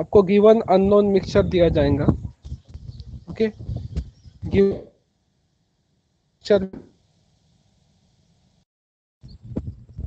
आपको given unknown mixture दिया जाएगा। ओके,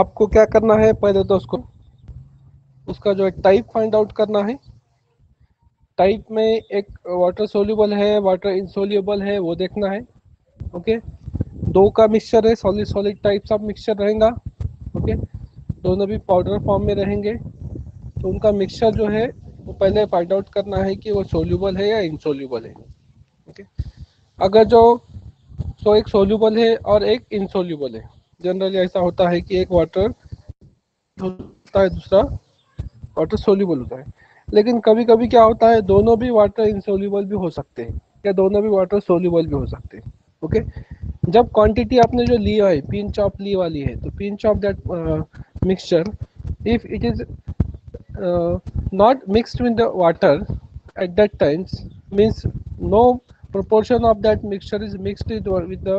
आपको क्या करना है, पहले तो उसका जो है टाइप फाइंड आउट करना है। टाइप में एक वाटर सोल्यूबल है, वाटर इनसोल्यूबल है, वो देखना है। ओके, दो का मिक्सचर है, सॉलिड सॉलिड टाइप सब मिक्सचर रहेगा। ओके, दोनों भी पाउडर फॉर्म में रहेंगे, तो उनका मिक्सचर जो है वो पहले फाइंड आउट करना है कि वो सोल्यूबल है या इनसोल्यूबल है। ओके, अगर जो एक सोल्यूबल है और एक इनसोल्यूबल है। जनरली ऐसा होता है कि एक वाटर होता है, दूसरा वाटर सोल्यूबल होता है, लेकिन कभी कभी क्या होता है दोनों भी वाटर इनसोल्यूबल भी हो सकते हैं या दोनों भी वाटर सोल्यूबल भी हो सकते हैं। ओके, जब क्वांटिटी आपने जो लिया है पिंच ऑफ ली वाली है, तो pinch of that mixture if it is not mixed with the water at that times means no proportion of that mixture is mixed with the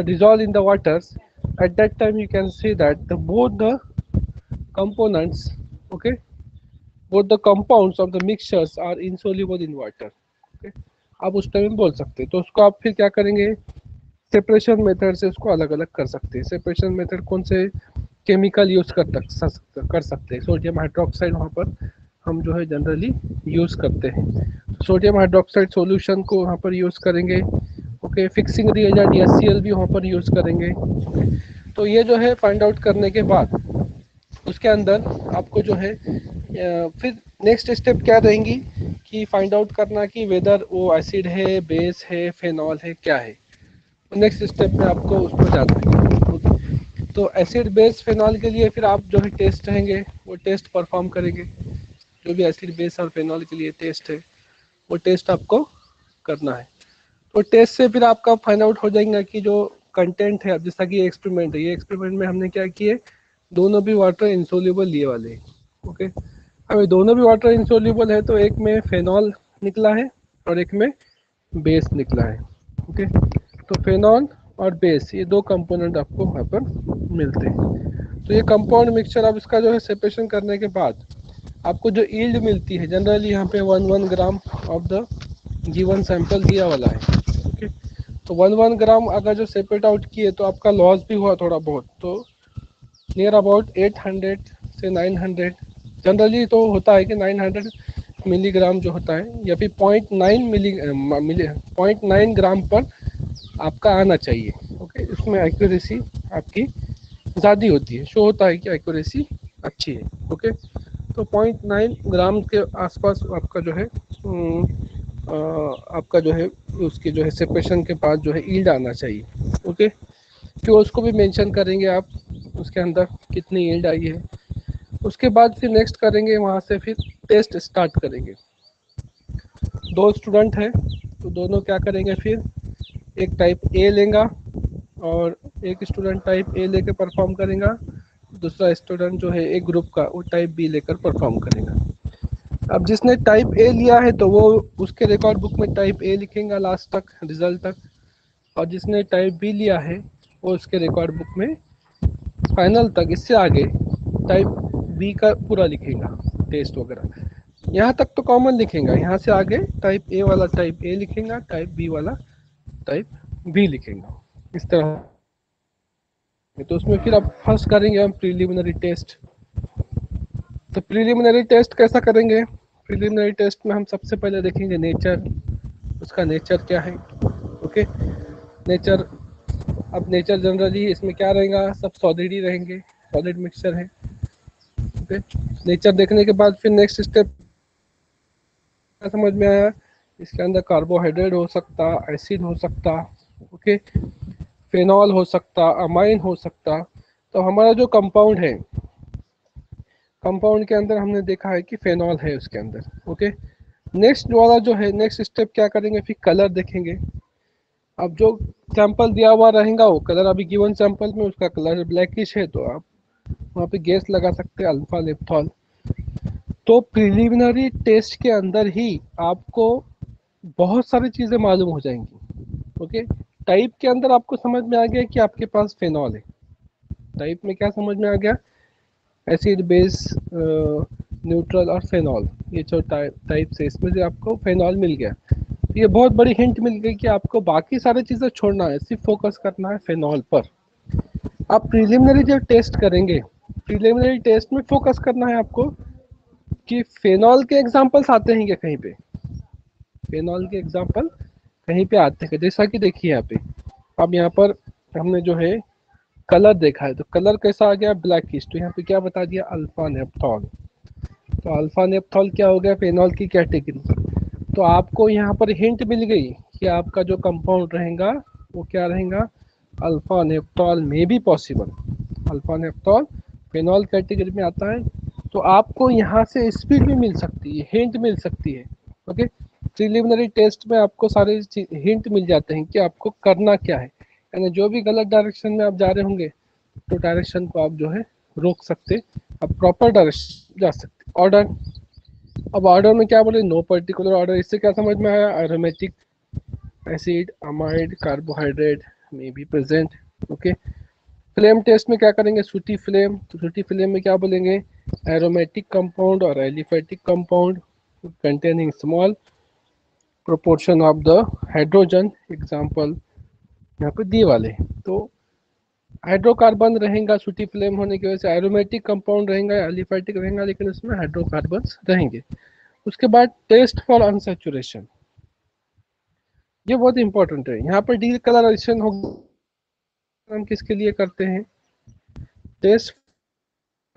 or dissolved in the waters, at that time you can see that the both the components, okay, both the compounds of the mixtures are insoluble in water। okay, आप उस time बोल सकते हैं, तो उसको आप फिर क्या करेंगे, सेपरेशन मेथड से उसको अलग अलग कर सकते हैं। सेपरेशन मेथड कौन से केमिकल यूज कर सकते हैं, सोडियम हाइड्रोक्साइड वहाँ पर हम जो है जनरली यूज़ करते हैं। सोडियम हाइड्रोक्साइड सॉल्यूशन को वहाँ पर यूज़ करेंगे। ओके, फिक्सिंग रिएजेंट HCl भी वहाँ पर यूज़ करेंगे। तो ये जो है फाइंड आउट करने के बाद उसके अंदर आपको जो है फिर नेक्स्ट स्टेप क्या रहेंगी कि फाइंड आउट करना कि वेदर वो एसिड है, बेस है, फेनॉल है, क्या है। नेक्स्ट स्टेप में आपको उसको जाना है। तो एसिड बेस फेनॉल के लिए फिर आप जो है टेस्ट रहेंगे, वो टेस्ट परफॉर्म करेंगे। जो भी एसिड बेस और फेनॉल के लिए टेस्ट है वो टेस्ट आपको करना है। तो टेस्ट से फिर आपका फाइंड आउट हो जाएगा कि जो कंटेंट है, जैसा कि एक्सपेरिमेंट है, ये एक्सपेरिमेंट में हमने क्या किए, दोनों भी वाटर इंसोल्यूबल लिए वाले हैं। ओके, अब ये दोनों भी वाटर इंसोल्यूबल है, तो एक में फेनॉल निकला है और एक में बेस निकला है। ओके, तो फेनॉल और बेस ये दो कंपोनेंट आपको वहाँ पर मिलते हैं। तो ये कंपाउंड मिक्सचर अब इसका जो है सेपरेशन करने के बाद आपको जो यील्ड मिलती है, जनरली यहाँ पे 1 gram of the given sample दिया वाला है। ओके, तो 1 ग्राम अगर जो सेपरेट आउट किए तो आपका लॉस भी हुआ थोड़ा बहुत, तो नियर अबाउट 800 से 900 जनरली तो होता है कि 900 मिलीग्राम जो होता है या फिर 0.9 ग्राम पर आपका आना चाहिए। ओके, इसमें एक्यूरेसी आपकी ज़्यादा होती है, शो होता है कि एक्यूरेसी अच्छी है। ओके, तो 0.9 ग्राम के आसपास आपका जो है उसके जो है सेपरेशन के बाद जो है यील्ड आना चाहिए। ओके, तो उसको भी मेंशन करेंगे आप उसके अंदर कितनी यील्ड आई है। उसके बाद फिर नेक्स्ट करेंगे वहाँ से फिर टेस्ट स्टार्ट करेंगे। दो स्टूडेंट हैं तो दोनों क्या करेंगे, फिर एक टाइप ए लेगा और एक स्टूडेंट टाइप ए लेके परफॉर्म करेगा, दूसरा स्टूडेंट जो है एक ग्रुप का वो टाइप बी लेकर परफॉर्म करेगा। अब जिसने टाइप ए लिया है तो वो उसके रिकॉर्ड बुक में टाइप ए लिखेगा लास्ट तक, रिजल्ट तक, और जिसने टाइप बी लिया है वो उसके रिकॉर्ड बुक में फाइनल तक, इससे आगे टाइप बी का पूरा लिखेगा टेस्ट वगैरह। यहाँ तक तो कॉमन लिखेगा, यहाँ से आगे टाइप ए वाला टाइप ए लिखेगा, टाइप बी वाला टाइप बी लिखेगा, इस तरह। तो उसमें फिर आप फर्स्ट करेंगे हम प्रीलिमिनरी टेस्ट। तो प्रीलिमिनरी टेस्ट कैसा करेंगे, प्रीलिमिनरी टेस्ट में हम सबसे पहले देखेंगे नेचर, उसका नेचर क्या है। ओके, नेचर, अब नेचर जनरली इसमें क्या रहेगा, सब सॉलिड ही रहेंगे, सॉलिड मिक्सचर है। ओके, नेचर देखने के बाद फिर नेक्स्ट स्टेप समझ में आया, इसके अंदर कार्बोहाइड्रेट हो सकता, एसिड हो सकता, ओके, फेनॉल हो सकता, अमाइन हो सकता। तो हमारा जो कंपाउंड है, कंपाउंड के अंदर हमने देखा है कि फेनॉल है उसके अंदर। ओके, नेक्स्ट वाला जो है नेक्स्ट स्टेप क्या करेंगे, फिर कलर देखेंगे। अब जो सैंपल दिया हुआ रहेगा वो कलर, अभी गिवन सैंपल में उसका कलर ब्लैकिश है, तो आप वहाँ पे गेस लगा सकते हैं अल्फा-नेफ्थॉल। तो प्रिलिमिनरी टेस्ट के अंदर ही आपको बहुत सारी चीज़ें मालूम हो जाएंगी। ओके, टाइप के अंदर आपको समझ में आ गया कि आपके पास फेनॉल है। टाइप में क्या समझ में आ गया, एसिड बेस न्यूट्रल और फेनॉल, ये चार टाइप्स है। इसमें से आपको फेनॉल मिल गया, ये बहुत बड़ी हिंट मिल गई कि आपको बाकी सारी चीज़ें छोड़ना है, सिर्फ फोकस करना है फेनॉल पर। आप प्रीलिमिनरी जब टेस्ट करेंगे, प्रीलिमिनरी टेस्ट में फोकस करना है आपको कि फेनॉल के एग्जाम्पल्स आते हैं क्या कहीं पे, फेनॉल के एग्जाम्पल कहीं पे आते हैं। जैसा कि देखिए यहाँ पे, अब यहाँ पर हमने जो है कलर देखा है, तो कलर कैसा आ गया, ब्लैकिश। तो यहाँ पे क्या बता दिया, अल्फा-नेप्थॉल। तो अल्फा-नेप्थॉल क्या हो गया, फेनॉल की कैटेगरी। तो आपको यहाँ पर हिंट मिल गई कि आपका जो कंपाउंड रहेगा वो क्या रहेगा, अल्फा-नेप्थॉल में भी पॉसिबल, अल्फा-नेप्थॉल फेनॉल कैटेगरी में आता है। तो आपको यहाँ से स्पीड भी मिल सकती है, हिंट मिल सकती है। ओके, प्रिलिमिनरी टेस्ट में आपको सारे हिंट मिल जाते हैं कि आपको करना क्या है, यानी जो भी गलत डायरेक्शन में आप जा रहे होंगे तो डायरेक्शन को आप जो है रोक सकते, आप प्रॉपर डायरेक्शन जा सकते। ऑर्डर, अब ऑर्डर में क्या बोले, नो पर्टिकुलर ऑर्डर। इससे क्या समझ में आया, एरोमेटिक एसिड, अमाइड, कार्बोहाइड्रेट में भी प्रेजेंट। ओके, फ्लेम टेस्ट में क्या करेंगे, सूटी फ्लेम। तो सूटी फ्लेम में क्या बोलेंगे, एरोमेटिक कंपाउंड और aliphatic compound containing small proportion of the hydrogen, example यहाँ पे दी वाले। तो हाइड्रोकार्बन रहेगा सूटी फ्लेम होने की वजह से, एरोमेटिक कंपाउंड रहेगा, एलिफेटिक रहेगा, लेकिन उसमें हाइड्रोकार्बन रहेंगे। उसके बाद टेस्ट फॉर अनसेचुरेशन, ये बहुत इंपॉर्टेंट है। यहाँ पर डी कलरेशन होगा, हम किसके लिए करते हैं टेस्ट,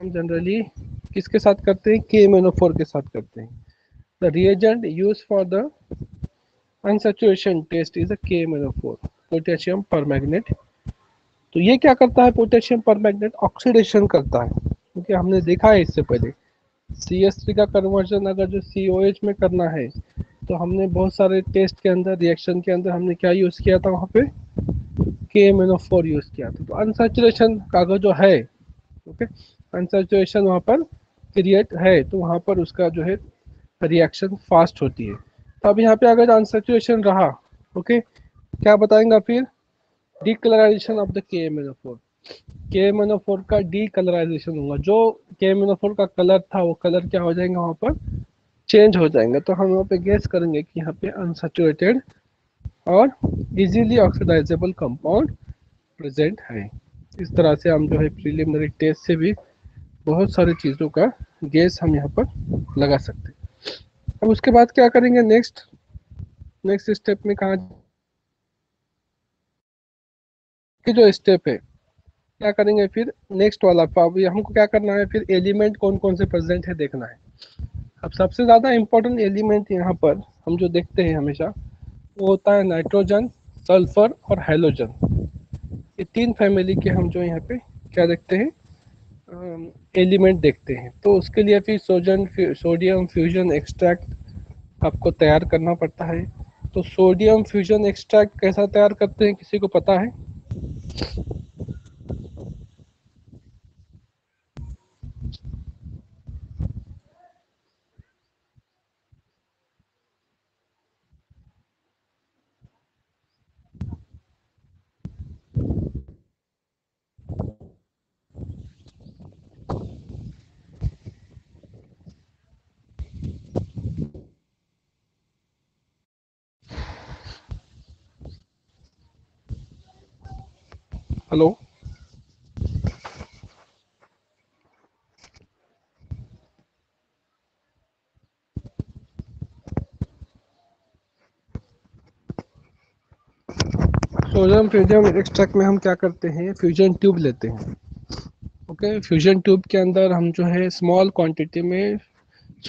हम जनरली किसके साथ करते हैं, KMnO4 के साथ करते हैं। The reagent use for the unsaturation test is a KMnO4, potassium permanganate. तो ये क्या करता है, पोटेशियम परमैग्नेट ऑक्सीडेशन करता है, क्योंकि हमने देखा है इससे पहले CH3 का कन्वर्जन अगर जो COH में करना है तो हमने बहुत सारे टेस्ट के अंदर, रिएक्शन के अंदर हमने क्या यूज़ किया था, वहाँ पे KMnO4 यूज़ किया था। तो अनसैचुरेशन का अगर जो है, ओके, अनसैचुरेशन वहाँ पर क्रिएट है, तो वहाँ पर उसका जो है रिएक्शन फास्ट होती है। तो अब यहाँ पे अगर अनसैचुरेशन रहा, ओके, क्या बताएंगा फिर, decolourization of the KMnO4। KMnO4 का डीकलराइजेशन होगा, जो KMnO4 का कलर था वो कलर क्या हो जाएगा, वहाँ पर चेंज हो जाएगा। तो हम यहाँ पे गेस करेंगे कि यहाँ पे अनसैचुरेटेड और इजीली ऑक्सीडाइजेबल कंपाउंड प्रेजेंट है। इस तरह से हम जो है प्रीलिमिनरी टेस्ट से भी बहुत सारी चीज़ों का गेस हम यहाँ पर लगा सकते हैं। अब उसके बाद क्या करेंगे, नेक्स्ट स्टेप में कहाँ कि जो स्टेप है क्या करेंगे फिर, नेक्स्ट वाला अब हमको क्या करना है फिर, एलिमेंट कौन कौन से प्रेजेंट है देखना है। अब सबसे ज़्यादा इम्पोर्टेंट एलिमेंट यहाँ पर हम जो देखते हैं हमेशा वो होता है नाइट्रोजन, सल्फर और हैलोजन। ये तीन फैमिली के हम जो यहाँ पे क्या देखते हैं, एलिमेंट देखते हैं। तो उसके लिए फिर सोडियम फ्यूजन एक्सट्रैक्ट आपको तैयार करना पड़ता है। तो सोडियम फ्यूजन एक्सट्रैक्ट कैसा तैयार करते हैं, किसी को पता है, हेलो, सोडियम फ्यूजन एक्सट्रैक्ट में हम क्या करते हैं, फ्यूजन ट्यूब लेते हैं। ओके, फ्यूजन ट्यूब के अंदर हम जो है स्मॉल क्वांटिटी में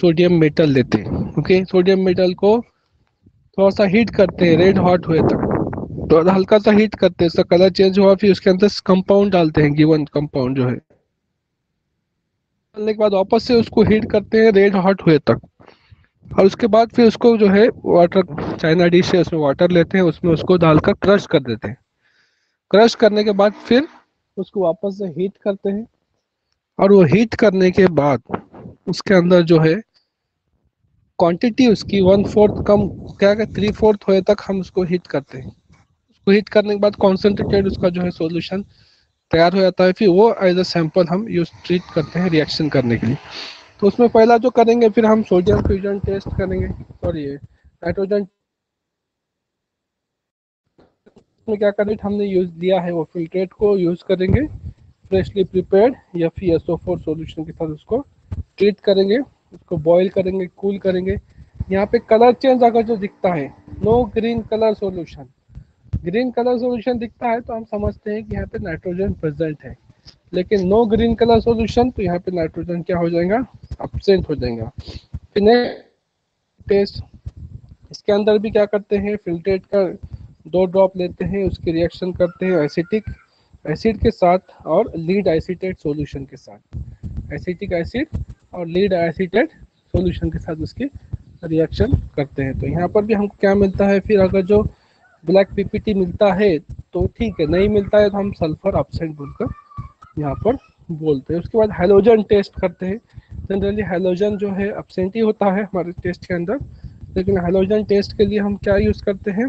सोडियम मेटल लेते हैं। ओके, सोडियम मेटल को थोड़ा सा हीट करते हैं, रेड हॉट हुए तक, तो हल्का सा हीट करते हैं, उसका कलर चेंज हुआ, फिर उसके अंदर कंपाउंड डालते हैं, गिवन कंपाउंड जो है डालने के बाद वापस से उसको हीट करते हैं रेड हॉट हुए तक, और उसके बाद फिर उसको जो है वाटर, चाइना डिश है उसमें वाटर लेते हैं, उसमें उसको डालकर क्रश कर देते हैं। क्रश करने के बाद फिर उसको वापस से हीट करते हैं, और वो हीट करने के बाद उसके अंदर जो है क्वान्टिटी उसकी 1/4 कम, क्या 3/4 हुए तक हम उसको हीट करते हैं। हीट करने के बाद कॉन्सेंट्रेटेड उसका जो है सॉल्यूशन तैयार हो जाता है, फिर वो एज अ सैंपल हम यूज ट्रीट करते हैं रिएक्शन करने के लिए। तो उसमें पहला जो करेंगे फिर हम सोडियम फ्यूजन टेस्ट करेंगे, सॉरी नाइट्रोजन में क्या करेंट हमने यूज लिया है वो फिल्ट्रेट को यूज करेंगे, फ्रेशली प्रिपेयर्ड FeSO4 सॉल्यूशन के साथ उसको ट्रीट करेंगे, उसको बॉईल करेंगे, कूल करेंगे। यहाँ पे कलर चेंज अगर जो दिखता है no green colour solution, green colour solution दिखता है तो हम समझते हैं कि यहाँ पे नाइट्रोजन प्रेजेंट है, लेकिन नो ग्रीन कलर सॉल्यूशन तो यहाँ पे नाइट्रोजन क्या हो जाएगा, एब्सेंट हो जाएगा। फिर नेक्स्ट टेस्ट, इसके अंदर भी क्या करते हैं फिल्ट्रेट कर 2 ड्रॉप लेते हैं, उसकी रिएक्शन करते हैं एसिटिक एसिड के साथ और लीड एसीटेट सॉल्यूशन के साथ, एसिटिक एसिड और लीड एसीटेट सॉल्यूशन के साथ उसकी रिएक्शन करते हैं। तो यहाँ पर भी हमको क्या मिलता है, फिर अगर जो ब्लैक पीपीटी मिलता है तो ठीक है, नहीं मिलता है तो हम सल्फर एब्सेंट बोलकर यहाँ पर बोलते हैं। उसके बाद हैलोजन टेस्ट करते हैं, जनरली हैलोजन जो है एब्सेंट ही होता है हमारे टेस्ट के अंदर, लेकिन हैलोजन टेस्ट के लिए हम क्या यूज़ करते हैं,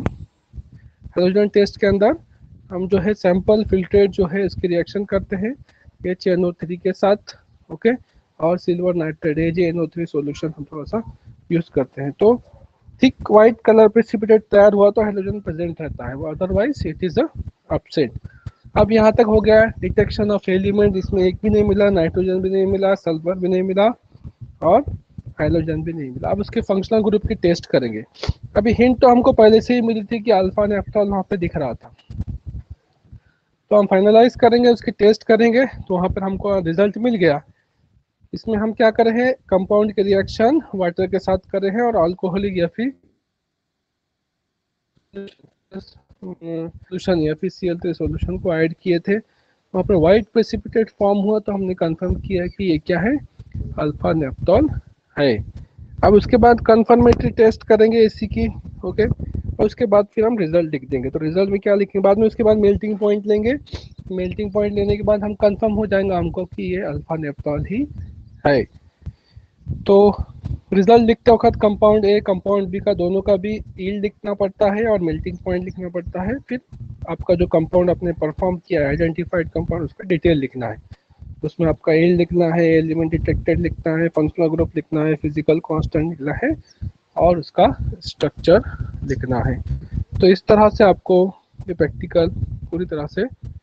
हैलोजन टेस्ट के अंदर हम जो है सैंपल फिल्ट्रेट जो है इसकी रिएक्शन करते हैं KMnO3 के साथ, ओके, और सिल्वर नाइट्रेट AgNO3 सोल्यूशन हम थोड़ा सा यूज़ करते हैं। तो थिक वाइट कलर प्रेसिपिटेट तैयार हुआ तो हैलोजन प्रेजेंट रहता है, वो अदरवाइज इट इज़ एब्सेंट। अब यहाँ तक हो गया डिटेक्शन ऑफ एलिमेंट, इसमें एक भी नहीं मिला, नाइट्रोजन भी नहीं मिला, सल्फर भी नहीं मिला और हाइलोजन भी नहीं मिला। अब उसके फंक्शनल ग्रुप की टेस्ट करेंगे। अभी हिंट तो हमको पहले से ही मिली थी कि अल्फा-नेफ्थॉल वहाँ पे दिख रहा था, तो हम फाइनलाइज करेंगे, उसकी टेस्ट करेंगे तो वहाँ पर हमको रिजल्ट मिल गया। इसमें हम क्या कर रहे हैं, कंपाउंड के रिएक्शन वाटर के साथ कर रहे हैं और अल्कोहलिक FeCl3 सोल्यूशन को ऐड किए थे, वहाँ पर वाइट प्रेसिपिटेट फॉर्म हुआ तो हमने कंफर्म किया कि ये क्या है, अल्फा-नेफ्थॉल है। अब उसके बाद कंफर्मेटरी टेस्ट करेंगे इसी की, ओके, और उसके बाद फिर हम रिजल्ट लिख देंगे। तो रिजल्ट में क्या लिखेंगे बाद में, उसके बाद मेल्टिंग पॉइंट लेंगे, मेल्टिंग पॉइंट लेने के बाद हम कंफर्म हो जाएंगे हमको कि ये अल्फा-नेफ्थॉल ही है। तो रिजल्ट लिखते वक्त कंपाउंड A कंपाउंड B का दोनों का भी यील्ड लिखना पड़ता है और मेल्टिंग पॉइंट लिखना पड़ता है, फिर आपका जो कंपाउंड आपने परफॉर्म किया है आइडेंटिफाइड कंपाउंड उसका डिटेल लिखना है, उसमें आपका यील्ड लिखना है, एलिमेंट डिटेक्टेड लिखना है, फंक्शनल ग्रुप लिखना है, फिजिकल कांस्टेंट लिखना है और उसका स्ट्रक्चर लिखना है। तो इस तरह से आपको ये प्रैक्टिकल पूरी तरह से